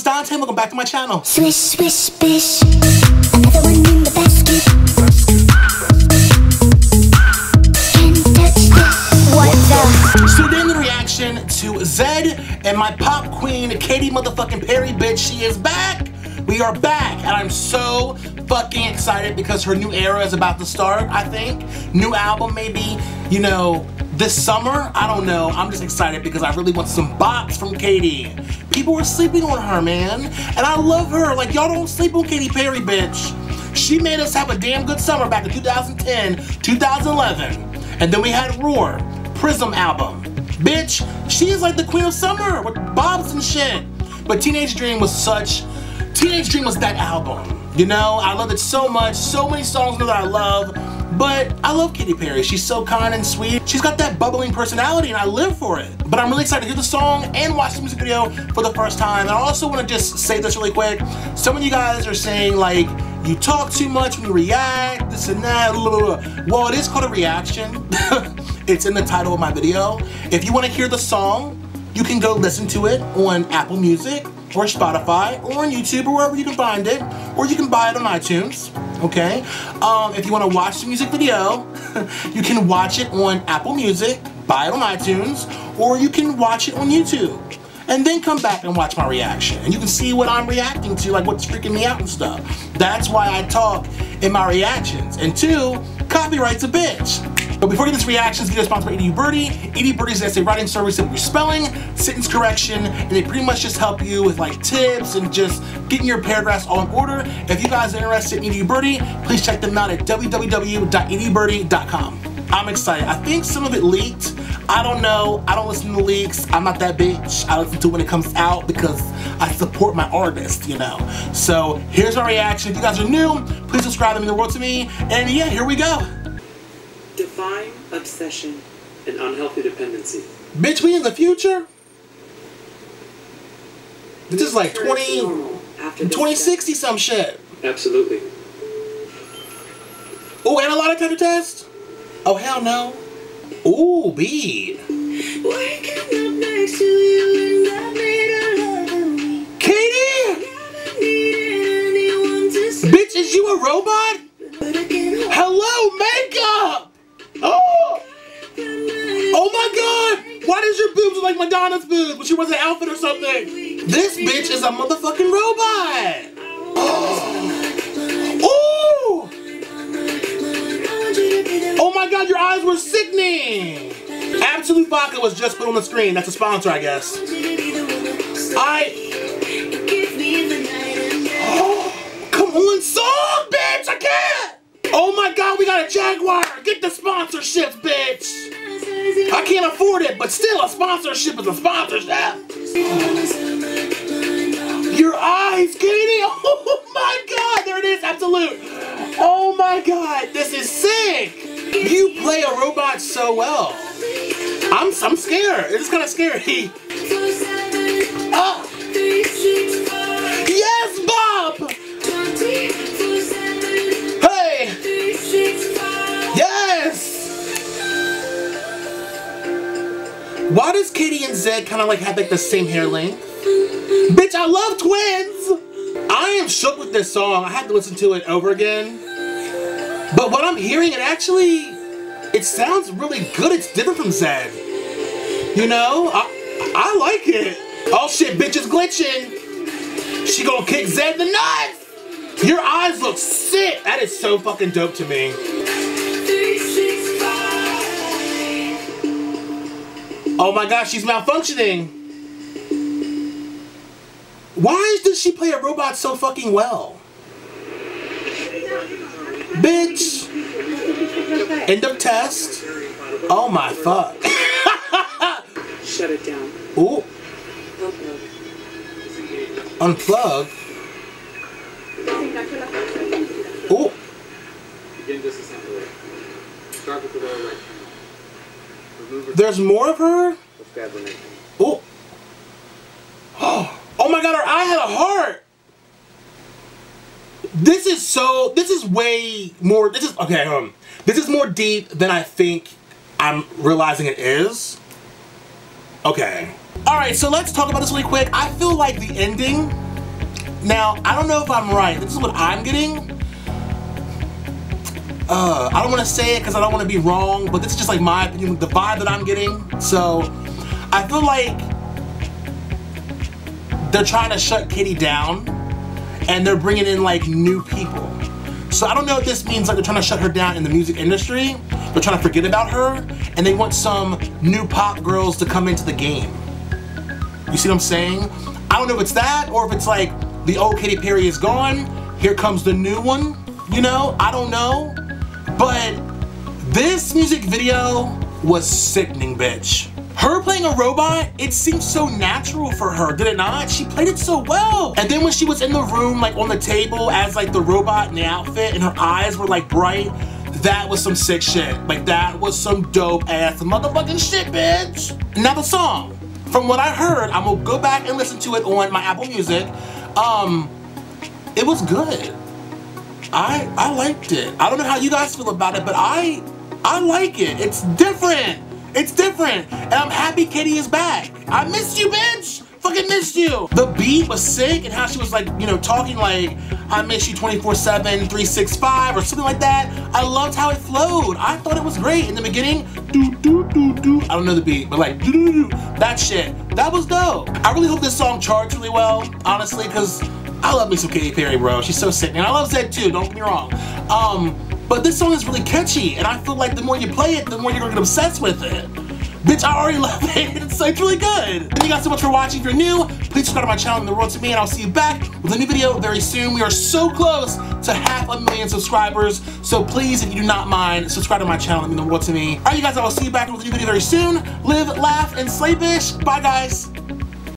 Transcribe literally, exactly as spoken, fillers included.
is Dante. Welcome back to my channel. Swish, swish, swish. Another one in the basket. Can't touch this. What the? So then the reaction to Zedd and my pop queen, Katy motherfucking Perry, bitch. She is back. We are back, and I'm so fucking excited because her new era is about to start, I think. New album, maybe, you know, this summer? I don't know. I'm just excited because I really want some bops from Katy. People were sleeping on her, man. And I love her. Like, y'all don't sleep on Katy Perry, bitch. She made us have a damn good summer back in two thousand ten, two thousand eleven. And then we had Roar, Prism album. Bitch, she is like the queen of summer with bops and shit. But Teenage Dream was such... Teenage Dream was that album, you know? I love it so much, so many songs that I love, but I love Katy Perry. She's so kind and sweet. She's got that bubbling personality and I live for it. But I'm really excited to hear the song and watch the music video for the first time. And I also wanna just say this really quick. Some of you guys are saying like, you talk too much when you react, this and that, blah, blah, blah. Well, it is called a reaction. It's in the title of my video. If you wanna hear the song, you can go listen to it on Apple Music, or Spotify, or on YouTube, or wherever you can find it, or you can buy it on iTunes, okay? Um, if you want to watch the music video, you can watch it on Apple Music, buy it on iTunes, or you can watch it on YouTube. And then come back and watch my reaction. And you can see what I'm reacting to, like what's freaking me out and stuff. That's why I talk in my reactions. And two, copyright's a bitch. But before we get into reactions, this video is sponsored by EduBirdie. EduBirdie is an essay writing service that does spelling, sentence correction, and they pretty much just help you with like tips and just getting your paragraphs all in order. If you guys are interested in EduBirdie, please check them out at w w w dot edu birdie dot com. I'm excited. I think some of it leaked. I don't know. I don't listen to leaks. I'm not that bitch. I listen to when it comes out because I support my artist, you know. So here's my reaction. If you guys are new, please subscribe and mean the world to me. And yeah, here we go. Divine obsession and unhealthy dependency. Bitch, we in the future? This is like twenty, twenty sixty some shit. Absolutely. Oh, and a lot of kind of tests? Oh, hell no. Ooh, bead. Waking up next to you and I made a love to me. Katy? Never needed anyone to say. Bitch, is you a robot? But I can't hold. Hello, makeup! Oh! Oh my god! Why does your boobs look like Madonna's boobs when she wears an outfit or something? This bitch is a motherfucking robot! Oh! Oh my god, your eyes were sickening! Absolute Vodka was just put on the screen. That's a sponsor, I guess. I... Oh! Come on, song, bitch! I can't! Oh my god, we got a Jaguar! Get the sponsorships, bitch! I can't afford it, but still, a sponsorship is a sponsorship! Your eyes, Katy! Oh my god! There it is, Absolute! Oh my god, this is sick! You play a robot so well. I'm, I'm scared. It's kind of scary. Oh! Yes, Bob! Why does Katy and Zedd kind of like have like the same hair length? Bitch, I love twins! I am shook with this song. I had to listen to it over again. But what I'm hearing, it actually, it sounds really good. It's different from Zedd. You know, I, I like it. Oh shit, bitch is glitching. She gonna kick Zedd the nuts! Your eyes look sick. That is so fucking dope to me. Oh my gosh, she's malfunctioning. Why does she play a robot so fucking well? Bitch. End of test. Oh my fuck. Shut it down. Ooh. Unplug. Ooh. Begin disassembly. Start with the lower right. There's more of her? Oh. Oh. Oh my god, her eye had a heart. This is so, this is way more, this is, okay, um, this is more deep than I think I'm realizing it is. Okay. Alright, so let's talk about this really quick. I feel like the ending Now, I don't know if I'm right. This is what I'm getting. Uh, I don't want to say it because I don't want to be wrong, but this is just like my opinion, the vibe that I'm getting. So, I feel like they're trying to shut Katy down, and they're bringing in like new people. So I don't know if this means like they're trying to shut her down in the music industry, they're trying to forget about her, and they want some new pop girls to come into the game. You see what I'm saying? I don't know if it's that, or if it's like the old Katy Perry is gone, here comes the new one, you know? I don't know. But this music video was sickening, bitch. Her playing a robot, it seemed so natural for her, did it not? She played it so well. And then when she was in the room, like on the table as like the robot in the outfit and her eyes were like bright, that was some sick shit. Like that was some dope ass motherfucking shit, bitch. Now the song, from what I heard, I'm gonna go back and listen to it on my Apple Music. Um, it was good. I I liked it. I don't know how you guys feel about it, but I I like it. It's different. It's different, and I'm happy Katy is back. I missed you, bitch. Fucking missed you. The beat was sick, and how she was like, you know, talking like, I miss you twenty-four seven, three sixty-five, or something like that. I loved how it flowed. I thought it was great. In the beginning, do do do do. I don't know the beat, but like, do do do. That shit, that was dope. I really hope this song charts really well, honestly, because I love me some Katy Perry, bro. She's so sick, and I love Zedd too, don't get me wrong. Um, But this song is really catchy, and I feel like the more you play it, the more you're gonna get obsessed with it. Bitch, I already love it. It's like really good. Thank you guys so much for watching. If you're new, please subscribe to my channel and the world to me, and I'll see you back with a new video very soon. We are so close to half a million subscribers, so please, if you do not mind, subscribe to my channel and the world to me. All right, you guys, I will see you back with a new video very soon. Live, laugh, and slay, bitch. Bye, guys.